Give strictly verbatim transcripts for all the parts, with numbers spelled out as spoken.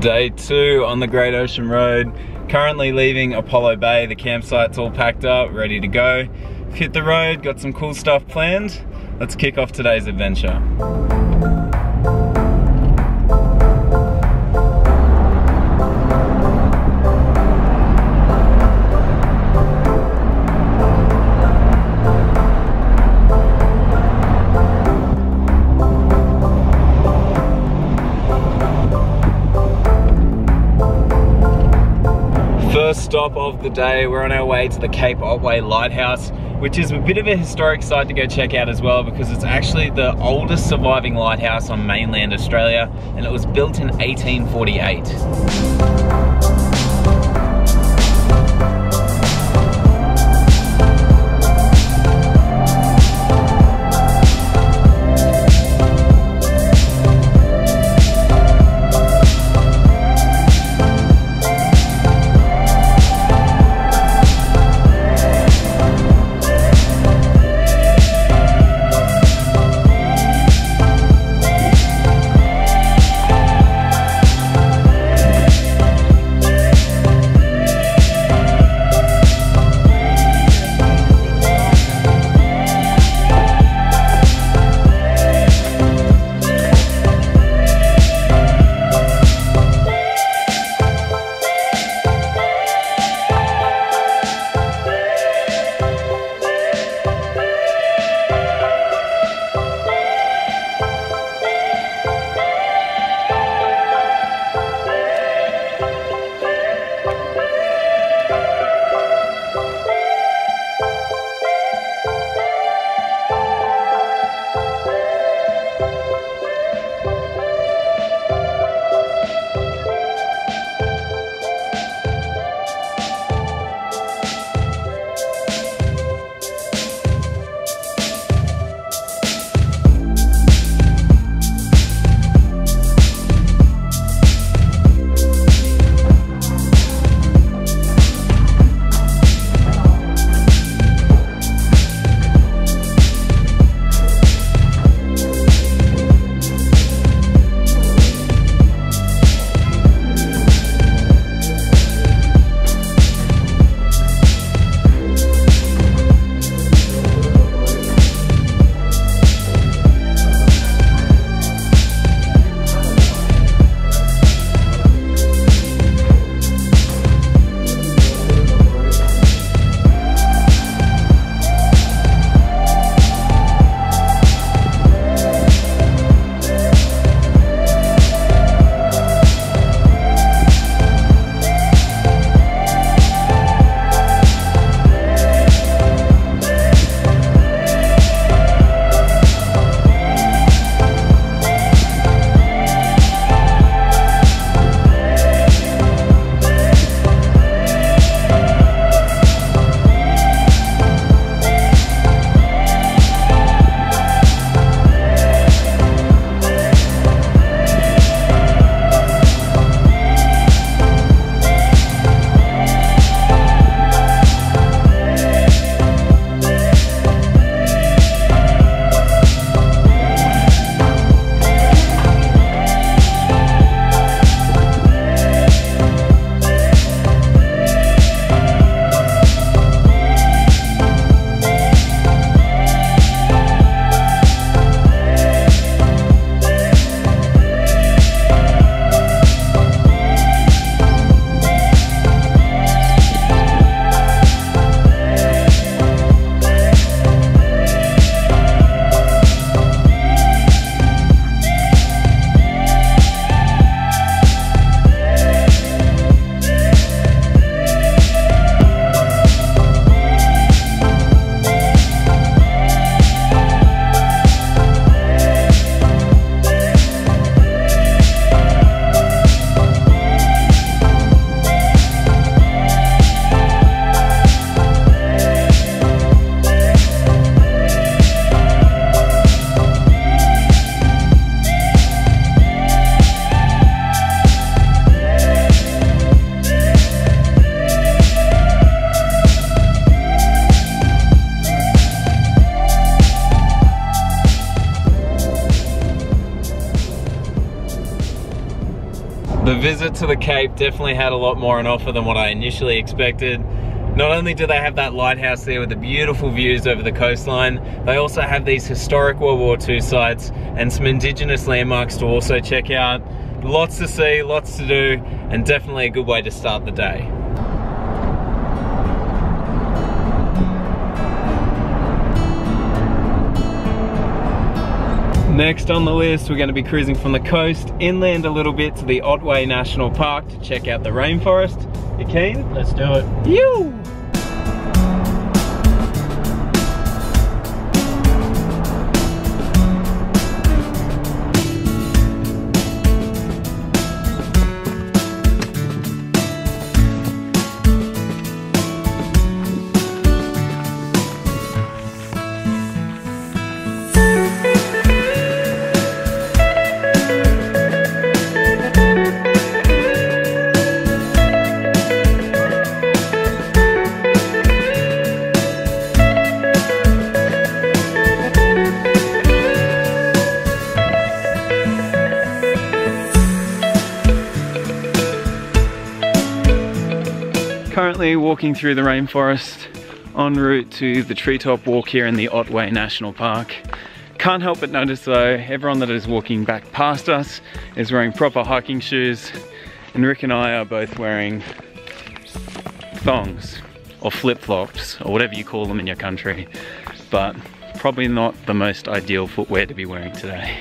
Day two on the Great Ocean Road. Currently leaving Apollo Bay. The campsite's all packed up, ready to go. We've hit the road, got some cool stuff planned. Let's kick off today's adventure. First stop of the day, we're on our way to the Cape Otway Lighthouse, which is a bit of a historic site to go check out as well, because it's actually the oldest surviving lighthouse on mainland Australia, and it was built in eighteen forty-eight. The visit to the Cape definitely had a lot more on offer than what I initially expected. Not only do they have that lighthouse there with the beautiful views over the coastline, they also have these historic World War Two sites and some indigenous landmarks to also check out. Lots to see, lots to do, and definitely a good way to start the day. Next on the list, we're going to be cruising from the coast inland a little bit to the Otway National Park to check out the rainforest. You keen? Let's do it. Yoo! Currently walking through the rainforest en route to the treetop walk here in the Otway National Park. Can't help but notice though, everyone that is walking back past us is wearing proper hiking shoes, and Rick and I are both wearing thongs or flip-flops or whatever you call them in your country, but probably not the most ideal footwear to be wearing today.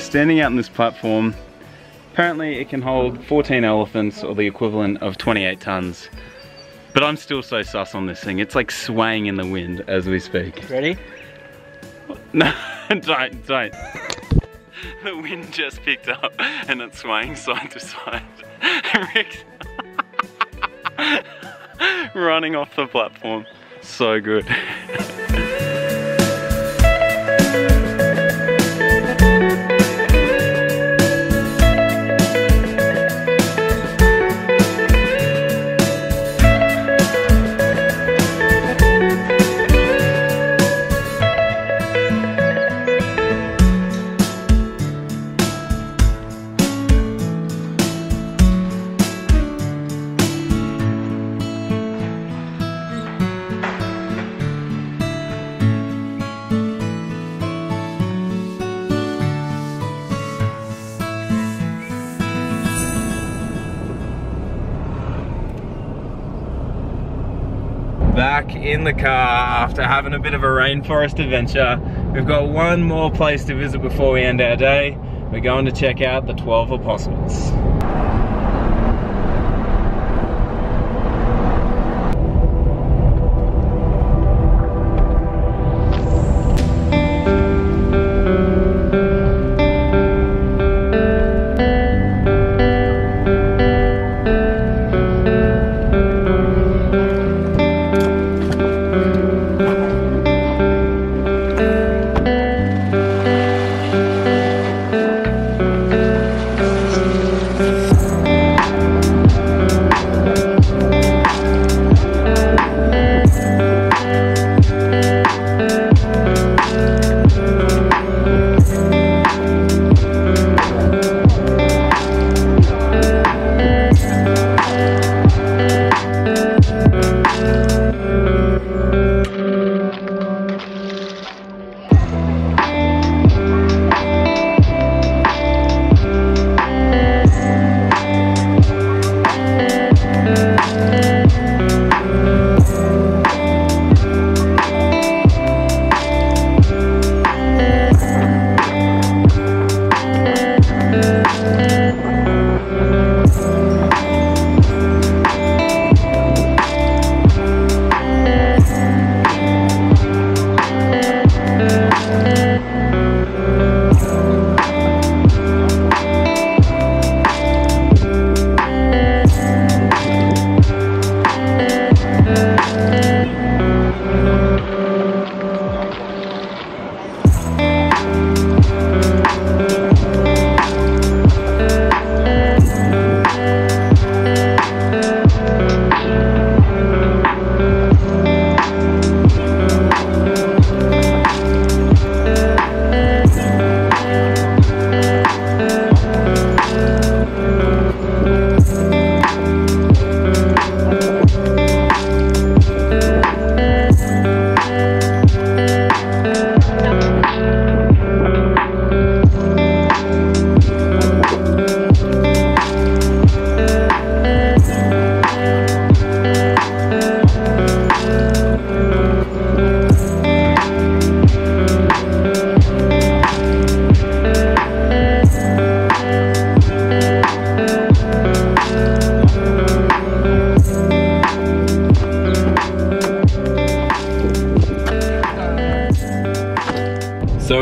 Standing out on this platform, apparently it can hold fourteen elephants or the equivalent of twenty-eight tons. But I'm still so sus on this thing, it's like swaying in the wind as we speak. Ready? No, don't, don't. The wind just picked up and it's swaying side to side. Rick's running off the platform. So good. Back in the car after having a bit of a rainforest adventure. We've got one more place to visit before we end our day. We're going to check out the Twelve Apostles.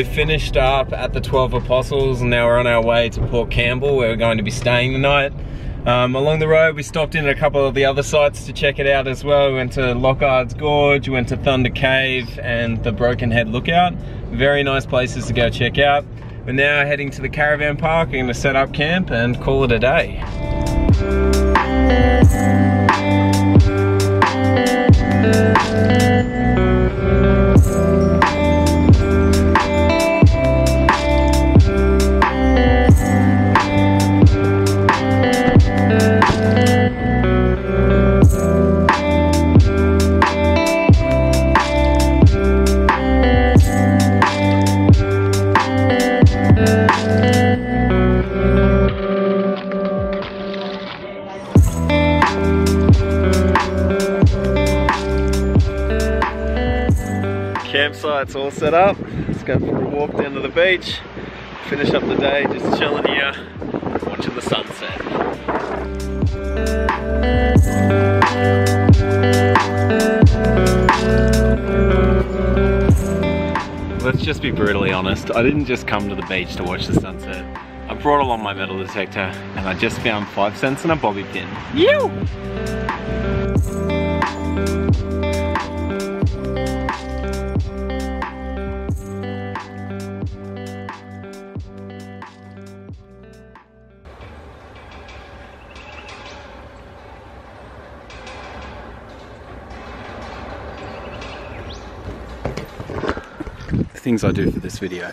we finished up at the Twelve Apostles and now we're on our way to Port Campbell where we're going to be staying the night. Um, along the road we stopped in at a couple of the other sites to check it out as well. We went to Lockard's Gorge, we went to Thunder Cave and the Broken Head Lookout. Very nice places to go check out. We're now heading to the caravan park. We're going to set up camp and call it a day. Campsite's all set up. Let's go for a walk down to the beach, finish up the day just chilling here, watching the sunset. Let's just be brutally honest, I didn't just come to the beach to watch the sunset. I brought along my metal detector and I just found five cents and a bobby pin. Yew! Things I do for this video.